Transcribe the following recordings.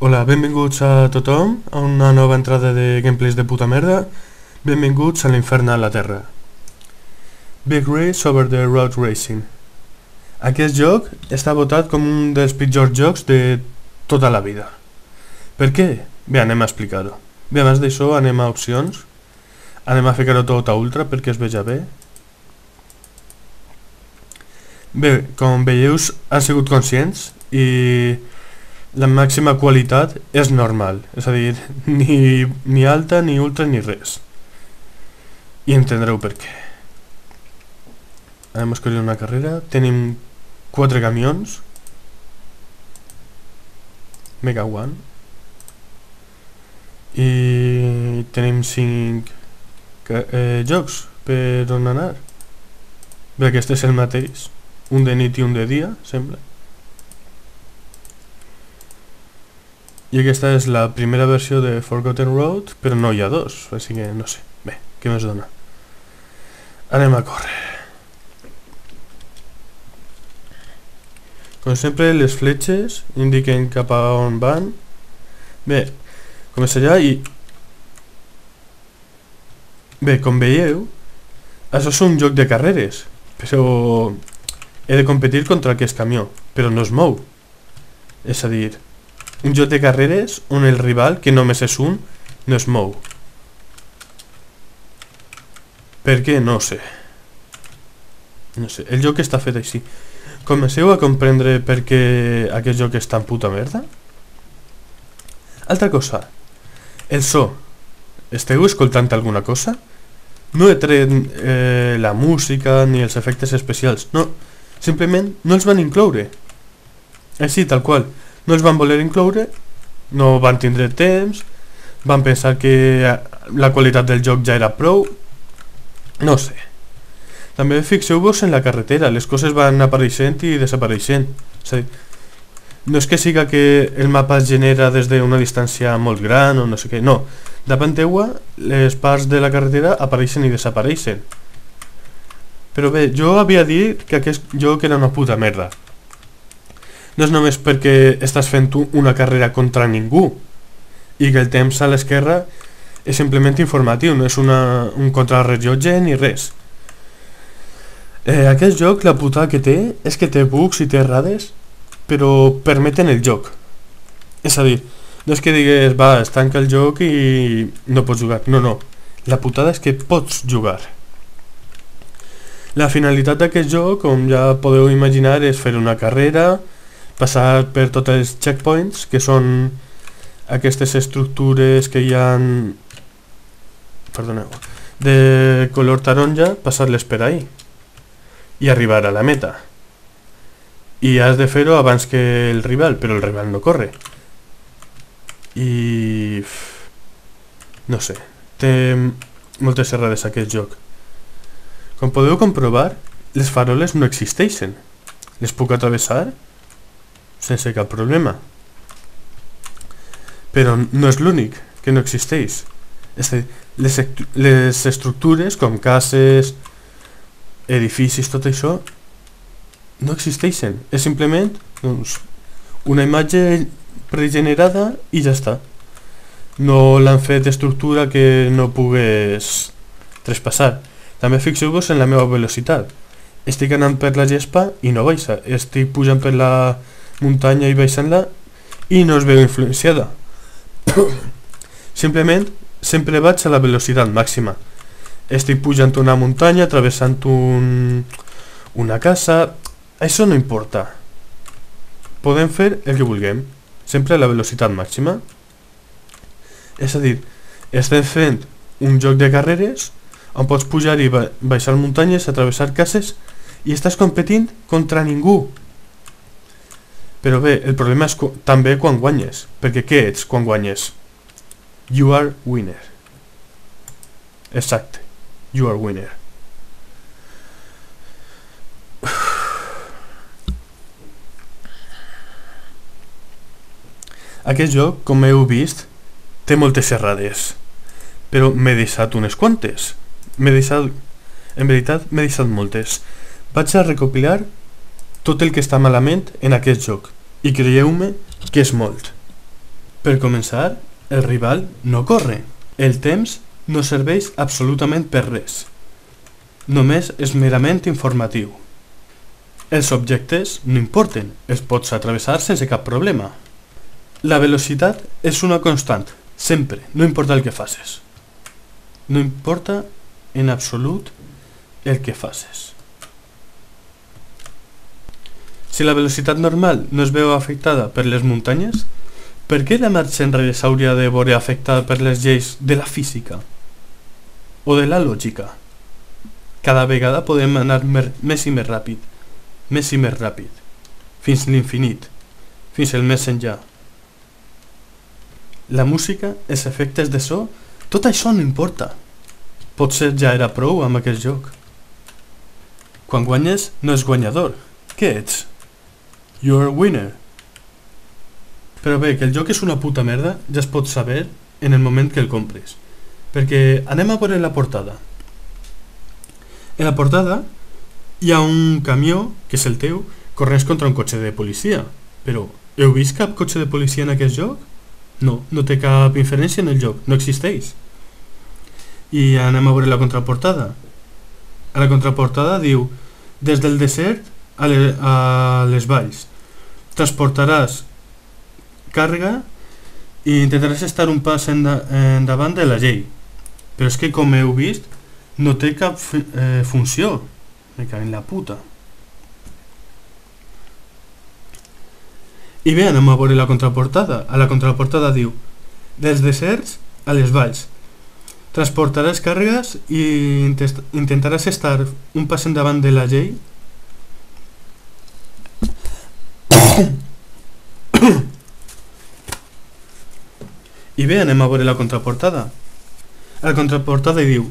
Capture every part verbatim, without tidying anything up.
Hola, benvinguts a tothom a una nova entrada de Gameplays de Puta Merda. Benvinguts a l'infern a la Terra. Big Rigs: Over the Road Racing. Aquest joc està votat com un dels pitjors jocs de tota la vida. Per què? Bé, anem a explicar-ho. Bé, abans d'això anem a opcions. Anem a ficar-ho tot a ultra perquè es veja bé. Bé, com veieu, han sigut conscients i la màxima qualitat és normal, és a dir, ni, ni alta, ni ultra, ni res. I entendreu per què. Anem a escollir una carrera. Tenim quatre camions. Mega One. I tenim cinc eh, jocs per on anar. Bé, aquest és el mateix. Un de nit i un de dia, sembla. I aquesta és la primera versió de Forgotten Road, però no hi ha dos, així que no sé. Bé, què més dona? Anem a córrer. Com sempre, les fletxes indiquen cap a on van. Bé, comença allà i... Bé, com veieu, això és un joc de carreres, però he de competir contra aquest camió, però no es mou. És a dir, un joc de carreres on el rival, que només és un, no es mou. Per què? No sé. No sé, el joc està fet així. Comenceu a comprendre per què aquest joc és tan puta merda? Altra cosa, el so. Esteu escoltant alguna cosa? No he tret eh, la música ni els efectes especials, no. Simplement no els van incloure. Així, tal qual. No els van voler incloure, no van tindre temps, van pensar que la qualitat del joc ja era prou, no sé. També fixeu-vos en la carretera, les coses van apareixent i desapareixent. És a dir, no és que siga que el mapa es genera des d'una distància molt gran o no sé què, no. Davant teua, les parts de la carretera apareixen i desapareixen. Però bé, jo havia dit que aquest joc era una puta merda. No és només perquè estàs fent una carrera contra ningú i que el temps a l'esquerra és simplement informatiu, no és una, un contrarrellotge ni res. Eh, aquest joc, la putada que té, és que té bugs i té errades, però permeten el joc. És a dir, no és que digues, va, es tanca el joc i no pots jugar. No, no, la putada és que pots jugar. La finalitat d'aquest joc, com ja podeu imaginar, és fer una carrera, passar per tots els checkpoints, que són aquestes estructures que hi ha, perdoneu, de color taronja, passar-les per ahí i arribar a la meta. I has de fer-ho abans que el rival, però el rival no corre. I... no sé, té moltes errades aquest joc. Com podeu comprovar, les faroles no existeixen. Les puc atravessar sense cap problema. Però no és l'únic que no existeix. És a dir, les, les estructures com cases, edificis, tot això no existeixen. És simplement doncs, una imatge pregenerada i ja està. No l'han fet estructura que no pugues traspassar. També fixeu-vos en la meva velocitat. Estic anant per la gespa i no baixa. Estic pujant per la muntanya i baixant-la i no es veu influenciada. Simplement sempre vaig a la velocitat màxima. Estic pujant una muntanya, travessant un... una casa, això no importa. Podem fer el que vulguem, sempre a la velocitat màxima. És a dir, estem fent un joc de carreres on pots pujar i baixar muntanyes, atravessar cases i estàs competint contra ningú. Però bé, el problema és també quan guanyes, perquè què ets quan guanyes? You are winner. Exacte, you are winner. Aquest joc, com heu vist, té moltes errades, però m'he deixat unes quantes. M'he deixat, en veritat, m'he deixat moltes. Vaig a recopilar tot el que està malament en aquest joc, i creieu-me que és molt. Per començar, el rival no corre. El temps no serveix absolutament per res. Només és merament informatiu. Els objectes no importen, es pots atravessar sense cap problema. La velocitat és una constant, sempre, no importa el que facis. No importa en absolut el que facis. Si la velocitat normal no es veu afectada per les muntanyes, per què la marxa enrere s'hauria de veure afectada per les lleis de la física o de la lògica? Cada vegada podem anar més i més ràpid, més i més ràpid, fins l'infinit, fins el més enllà. La música, els efectes de so, tot això no importa. Potser ja era prou amb aquest joc. Quan guanyes, no és guanyador. Què ets? You're a winner. Però bé, que el joc és una puta merda ja es pot saber en el moment que el compres. Perquè anem a veure la portada. En la portada hi ha un camió, que és el teu, corrents contra un cotxe de policia. Però heu vist cap cotxe de policia en aquest joc? No, no té cap inferència en el joc, no existeix. I anem a veure la contraportada. A la contraportada diu: des del desert a les, a les valls, transportaràs càrrega i intentaràs estar un pas endavant de la llei. Però és que, com heu vist, no té cap eh, funció. Me cago en la puta. I bé, anem a veure la contraportada. A la contraportada diu: dels deserts a les valls, transportaràs càrregues i intentaràs estar un pas endavant de la llei. I bé, anem a veure la contraportada. A la contraportada hi diu: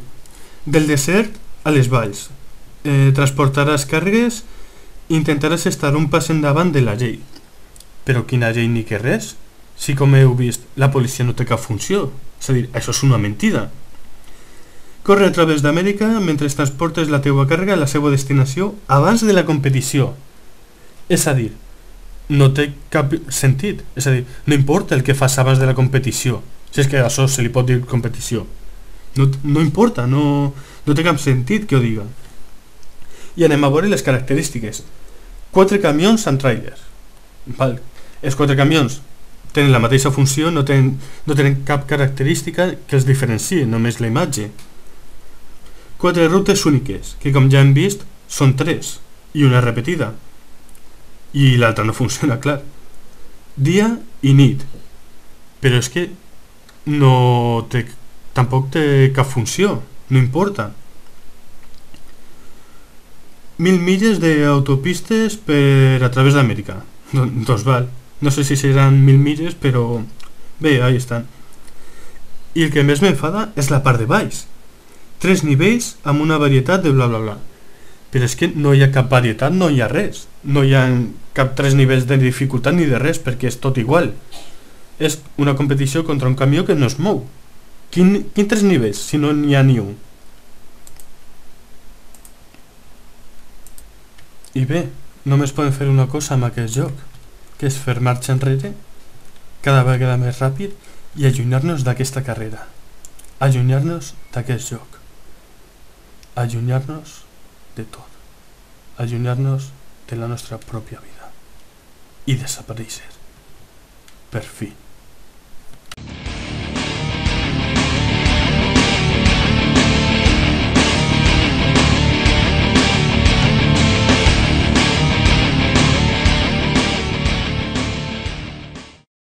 del desert a les valls, Eh, transportaràs càrregues i intentaràs estar un pas endavant de la llei. Però quina llei ni que res? Si, com heu vist, la policia no té cap funció. És a dir, això és una mentida. Corre a través d'Amèrica mentre transportes la teua càrrega a la seva destinació abans de la competició. És a dir, no té cap sentit. És a dir, no importa el que fas abans de la competició, si és que a això se li pot dir competició. No, no importa, no, no té cap sentit que ho diga. I anem a veure les característiques. Quatre camions amb trailers. Val. Els quatre camions tenen la mateixa funció, no tenen, no tenen cap característica que els diferenciï, només la imatge. Quatre rutes úniques, que com ja hem vist són tres, i una repetida. I l'altra no funciona, clar. Dia i nit. Però és que no té, tampoc té cap funció, no importa. Mil milles d'autopistes per a través d'Amèrica. Doncs val. No sé si seran mil milles, però bé, ahí estan. I el que més m'enfada és la part de baix. Tres nivells amb una varietat de bla bla bla. Però és que no hi ha cap varietat, no hi ha res. No hi ha cap tres nivells de dificultat ni de res, perquè és tot igual. És una competició contra un camió que no es mou. Quin, quin tres nivells, si no n'hi ha ni un? I bé, només podem fer una cosa amb aquest joc, que és fer marxa enrere, cada vegada més ràpid, i allunyar-nos d'aquesta carrera. Allunyar-nos d'aquest joc. Allunyar-nos de tot. Allunyar-nos de la nostra pròpia vida. I desaparèixer. Per fi.